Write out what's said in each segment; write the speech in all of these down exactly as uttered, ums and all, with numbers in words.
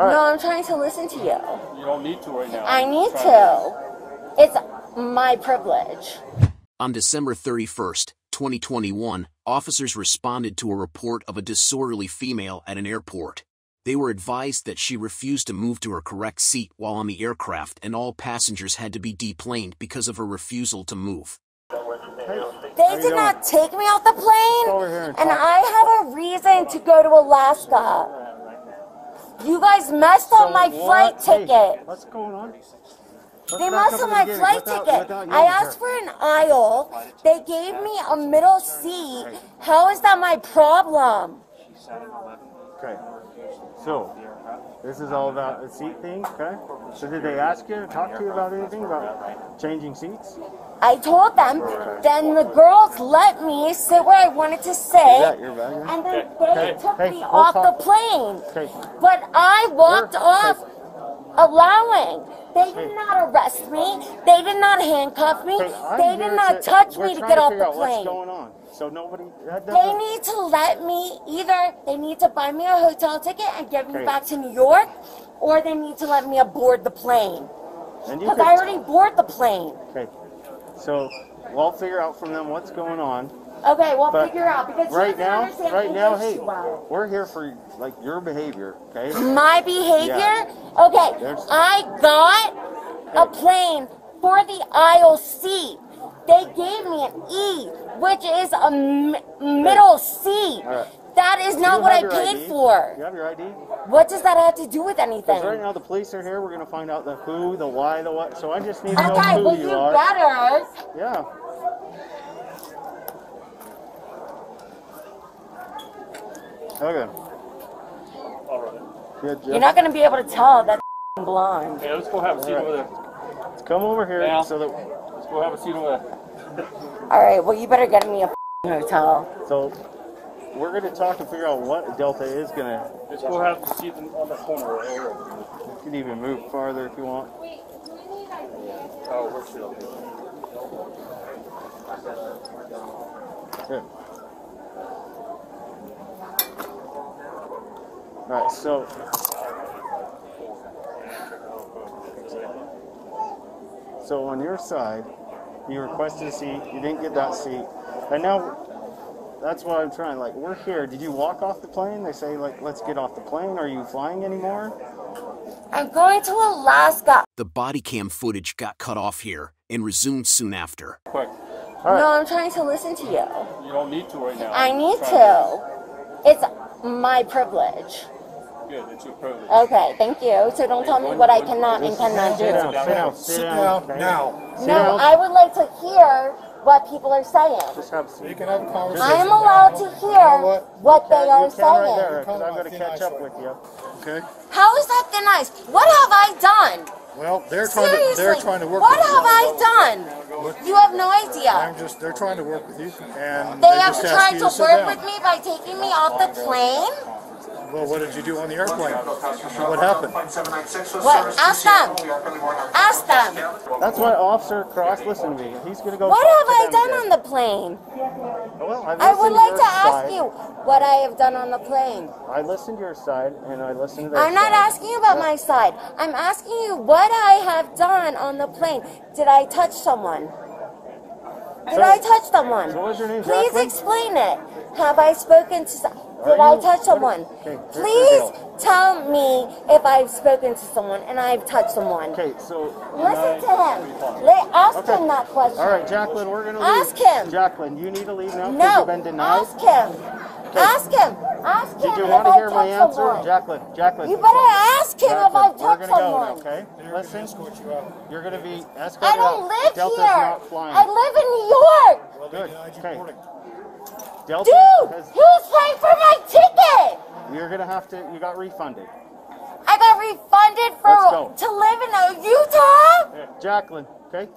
All right. No, I'm trying to listen to you. You don't need to right now. I need to. to. It's my privilege. On December thirty-first, twenty twenty-one, officers responded to a report of a disorderly female at an airport. They were advised that she refused to move to her correct seat while on the aircraft, and all passengers had to be deplaned because of her refusal to move. They did not take me off the plane, and I have a reason to go to Alaska. You guys messed up my flight ticket. What's going on? They messed up my flight ticket. I asked for an aisle. They gave me a middle seat. How is that my problem? Okay. So, this is all about the seat thing, okay? So did they ask you, talk to you about anything, about changing seats? I told them, then the girls let me sit where I wanted to sit, and then they took me off the plane. But I walked off allowing. They did not arrest me. They did not handcuff me. They did not touch me to get off the plane. What's going on? So nobody, that they need to let me either, they need to buy me a hotel ticket and get me okay. back to New York, or they need to let me aboard the plane. Because I already boarded the plane. Okay. So we'll figure out from them what's going on. Okay, we'll but figure out because right now, right now, hey, well. we're here for like your behavior, okay? My behavior? Yeah. Okay, There's I got okay. a plane for the aisle seat. They gave me an E, which is a m middle C. Right. That is not what I paid I D? for. You have your I D? What does that have to do with anything? Right now the police are here. We're going to find out the who, the why, the what. So I just need to know okay, who well, you, you are. Okay, but you better. Yeah. Okay. All right. Good job. You're not going to be able to tell that blonde. Yeah, let's go have a seat right. over there. Let's come over here now. so that... Let's go have a seat over there. All right, well, you better get me a hotel. So, we're going to talk and figure out what Delta is going to... Just go have to see them on the corner. Right? You can even move farther if you want. Wait, do we need I D? Oh, we're still good. All right, so... So, on your side... You requested a seat, you didn't get that seat. And now, that's what I'm trying, like, we're here. Did you walk off the plane? They say, like, let's get off the plane. Are you flying anymore? I'm going to Alaska. The body cam footage got cut off here and resumed soon after. Quick. All right. No, I'm trying to listen to you. You don't need to right now. I need to. to. It's my privilege. Good, it's your privilege. Okay, thank you. So don't tell me what I cannot and cannot do. Sit down, sit down, sit down, now. No, I would like to hear what people are saying. Just have a seat. You can have a conversation. I'm allowed to hear what they are saying. Because I'm going to catch up with you. Okay. How is that thin ice? What have I done? Well, they're trying to, they're trying to work with you. What have I done? Look, you have no idea. I'm just, they're trying to work with you. And they have tried to work with me by taking me off the plane? Well, what did you do on the airplane? What happened? What? Ask them. Ask them. That's why Officer Cross, listen to me. He's going to go. What have I done on the plane? Well, I would like to ask you what I have done on the plane. I listened to your side and I listened to their side. I'm not asking you about my side. I'm asking you what I have done on the plane. Did I touch someone? Did so, I touch someone? So what was your name, Jacqueline? Please explain it. Have I spoken to someone? Did you, I touch someone? Okay, please tell me if I've spoken to someone and I've touched someone. Okay, so... Listen I, to him. Let, ask okay. him that question. All right, Jacqueline, we're going to leave. Ask him. Jacqueline, you need to leave now because no, you've been denied? ask him. Okay. Ask him. Ask him Did you if want to hear my answer? Someone. Jacqueline, Jacqueline. You better ask him Jacqueline, if I've touched someone. We're going to go now, okay? Listen. You're going to be escorted out. I don't live Delta's here. Not flying. I live in New York. Well, good. Okay. Delta Dude, has, who's paying for my ticket? You're gonna have to. You got refunded. I got refunded for to live in Utah. Yeah. Jacqueline, okay,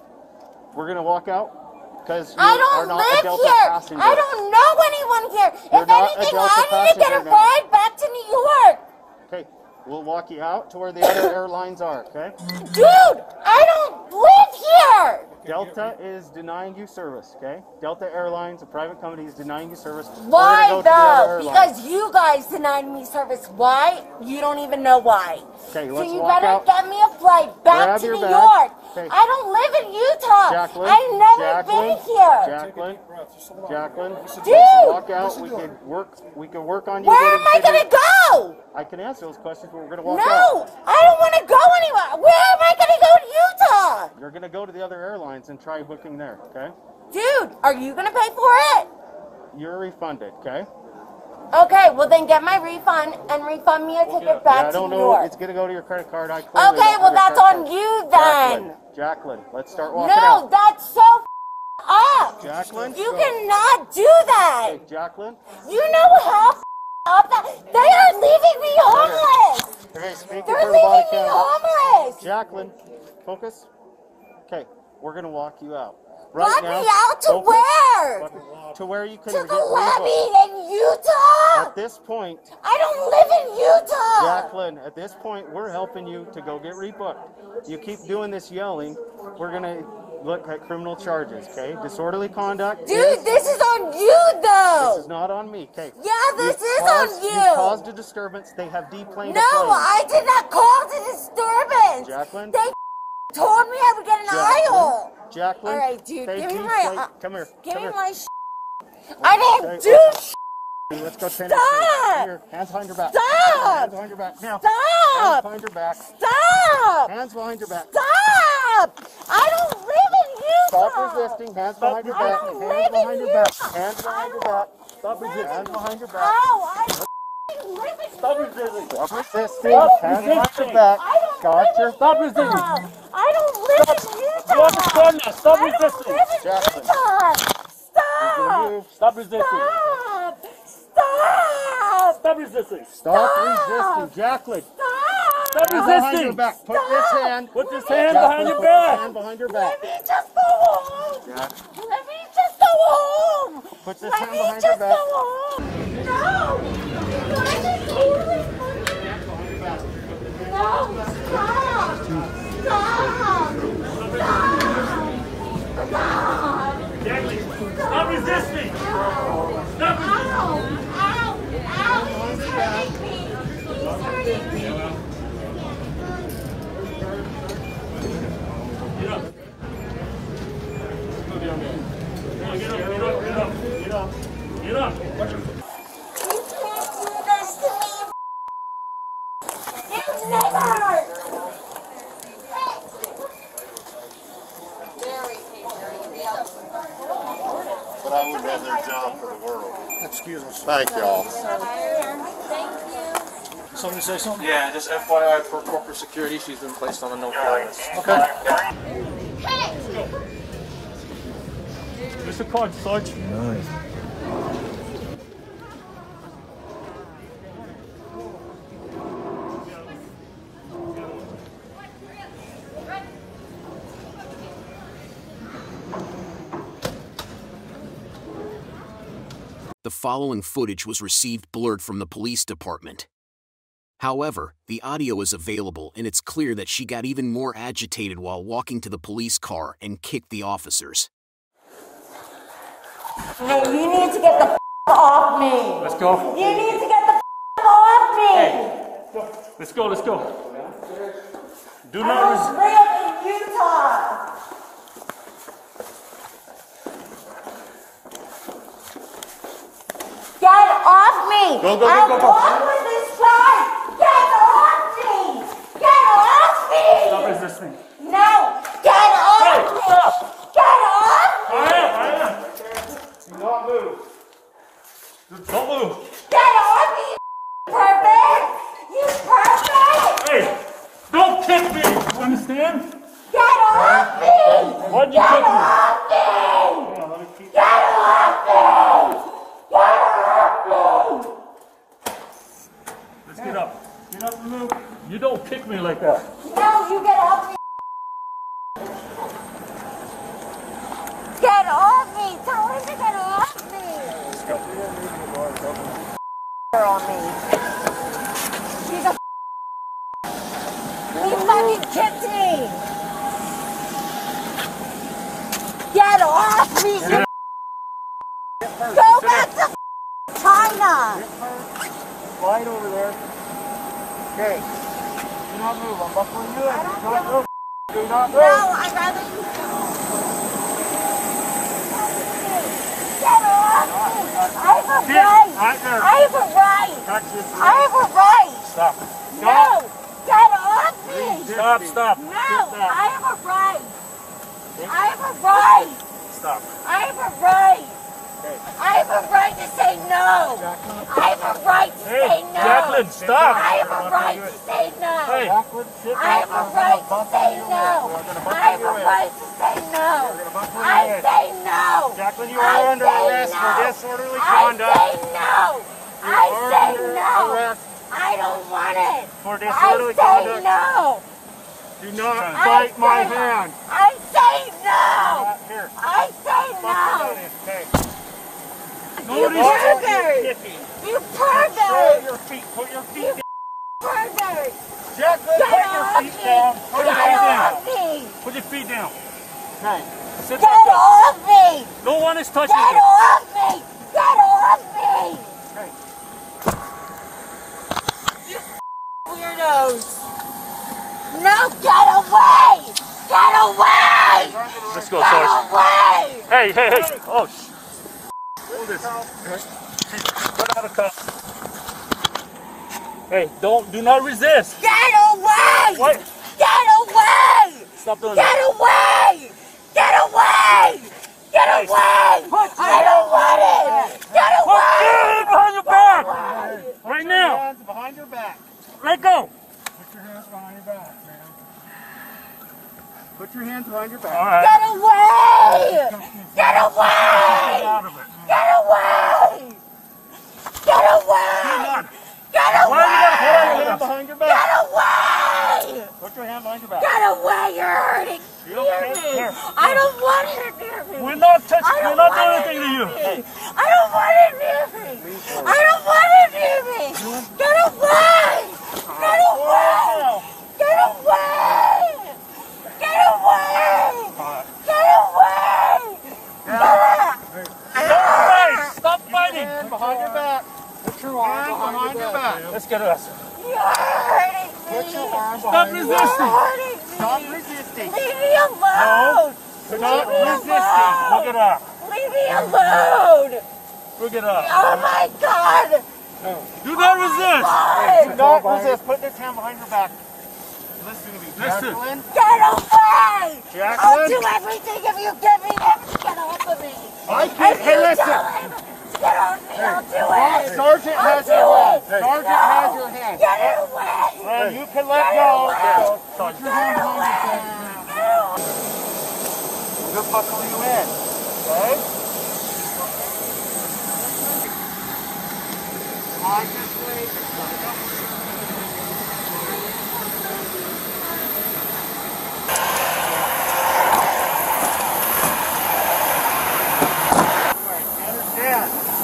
we're gonna walk out because I don't are not live a Delta here. Passenger. I don't know anyone here. You're if anything, I need to get a ride now. back to New York. Okay, we'll walk you out to where the other airlines are. Okay. Dude, I don't live here. Delta is denying you service, okay? Delta Airlines, a private company, is denying you service. Why go though? Because you guys denied me service. Why? You don't even know why. Okay, let's so you walk better out. Get me a flight back Grab to New bag. York. Okay. I don't live in Utah. Jacqueline, I've never Jacqueline, been here. Jacqueline, Jacqueline, dude, walk out. We could work. We could work on you. Where am I gonna go? I can answer those questions, but we're gonna walk no, out. No, I don't want to go anywhere. Where am I gonna go to Utah? You're gonna go to the other airlines and try booking there, okay? Dude, are you gonna pay for it? You're refunded, okay? Okay, well then get my refund and refund me a we'll ticket back yeah, I don't to know. New York. It's gonna go to your credit card. I clearly okay, well that's on card. You then. Jacqueline, Jacqueline, let's start walking. No, out. That's so f up. Jacqueline, you cannot do that. Okay, Jacqueline, you know how f up that they are leaving me homeless. Okay, speaking They're leaving the me homeless. Jacqueline, focus. Okay, we're gonna walk you out. Right Let now, me out to focus. Where? But to where you could To the lobby in Utah. At this point, I don't live in Utah. Jacqueline, at this point, we're helping you to go get rebooked. You keep doing this yelling, we're gonna look at criminal charges, okay? Disorderly conduct. Dude, is, this is on you though. This is not on me, okay? Yeah, this you is caused, on you. You caused a disturbance. They have deplaned. No, I did not cause a disturbance. Jacqueline, they told me I would get an aisle. Jacqueline, all right, dude, give me my, uh, come here, give come me here. my sh I didn't do sh Let's go finish. Stop! Here. Hands behind your back. Stop! Hands behind your back. Now. Stop! Hands behind your back. Stop! Hands behind your back. Stop! I don't live in Utah. Stop resisting. Hands behind your back. I don't live in Utah. Hands behind your back. Stop resisting. Hands behind your back. Ow, I don't live in Utah. Stop resisting. Stop resisting. Hands behind your back. Got your Stop resisting. I don't live in Utah. Stop resisting! Stop resisting! Jacqueline! Stop! Stop resisting! Stop! Stop! Stop resisting! Stop resisting, Jacqueline! Stop! Stop resisting! Put this hand. Put this hand behind your back. Hand behind your back. Let me just go home. Let me just go home. Put this hand behind your back. Let me just go home. No! No! Stop! Stop! Stop resisting! Stop resisting! Ow! Ow! Ow! He's hurting me! He's hurting me! Get up! Get up! Get up! Get up! Get up! Get up! Get up! You can't do this to me! You never! I would have their job for the world. Excuse us. Thank y'all. Thank you. Somebody say something? Yeah, just F Y I, for corporate security, she's been placed on a no-fly list. Okay. Hey! Just a card, Sarge. Nice. The following footage was received blurred from the police department. However, the audio is available and it's clear that she got even more agitated while walking to the police car and kicked the officers. No, you need to get the f off me. Let's go. You need to get the f off me. Hey, let's go, let's go. Do not resist. I live in Utah. Off me! Go, go, go, I'll go, go, walk go. With this guy! Get off me! Get off me! Stop resisting. No! Get off hey, me! Stop. Get off me! I am, I am. Do not move. Don't move. Get off me, you perfect! You perfect! Hey! Don't kick me! You understand? Get off me! Why'd you kick me? Get off me! Get off me! Let's get up. Get up and move. You don't kick me like that. No, you get off me. Get off me. Tell him to get off me. Let's go. You're on me. She's a He fucking kicked me. get off me, you Go back to China! Slide over there. Okay. Do not move. I'm buckling you in. Do not move. Do not move. No, I'd rather you go. Get off me! I have a right! I have a right! I have a right! Stop. No! Get off me! Stop, stop. No! I have a right! I have a right! Stop. I have a right! I have a right to say no! I have a right to hey, say no! Jacqueline, stop! I have a right to say no! Hey. I have a right to say no! I have a right to say no! I say no! Jacqueline, you are under arrest for disorderly conduct! I say no! I say no! I don't want it! For disorderly conduct! I say no! Do not bite my hand! I say no! I say no! You pervert! You pervert! Put your feet, put your feet down. You pervert! Jacqueline, put your feet down. Put your feet down. Put your feet down. Okay. Sit down. Get off me! No one is touching you. Get off me! Get off me! Okay. You weirdos! No, get away! Get away! Let's go, Sarge. Get away! Hey, hey, hey! Oh, shit. This. Put out a cup. Hey, don't, do not resist. Get away! What? Get away! Stop doing Get that. away! Get away! Get hey. away! Put I don't want it! Get away! Behind your back! Put right your now! Hands behind your back. Let go! Put your hands behind your back, man. Put your hands behind your back. All right. Get away! Get away! Get out of it. Get away! Get away! Get away! Get away! Get away! Put your hand behind your back. Get away! You're hurting me. I don't want it near me. We're not touching. We're not doing anything to you. I don't want it near me. I don't want it near me. Get away! Get away! Get away! Get away! Get away! Behind your back. Put your arm behind, behind your back. back. Let's get us. You're hurting me. Put your arm Stop resisting. Me. Stop resisting. Leave me alone. No. Stop Leave resisting. Look it up. Leave me alone. Look it up. Oh my God. No. Do not oh resist. Hey, do not resist. Put this hand behind your back. Listen to me. Jacqueline. Get away. Jacqueline. I'll do everything if you give me everything. Get off of me. I can't. Hey, listen. Get on me, hey. I'll do it! Sergeant I'll has your hand! Sergeant no. has your hand! Get it away! Well, you can let go! Put your hands on your hand! We'll buckle you in, okay? Slide this way.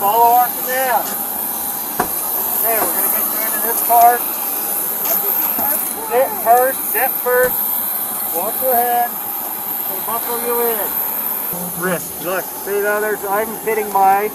Follow our command. Okay, we're going to get you into this part. Sit first, sit first. Walk your head. We'll buckle you in. Wrist. Look, see the others? I'm fitting mine.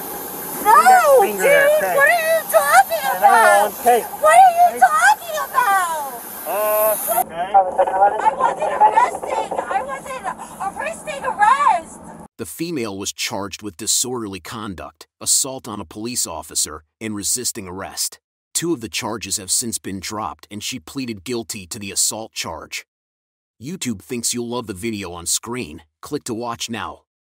No, dude, okay. What are you talking about? Okay. What are you talking about? Uh, okay. I wasn't arresting. I wasn't arresting arrest. The female was charged with disorderly conduct, assault on a police officer, and resisting arrest. Two of the charges have since been dropped, and she pleaded guilty to the assault charge. YouTube thinks you'll love the video on screen. Click to watch now.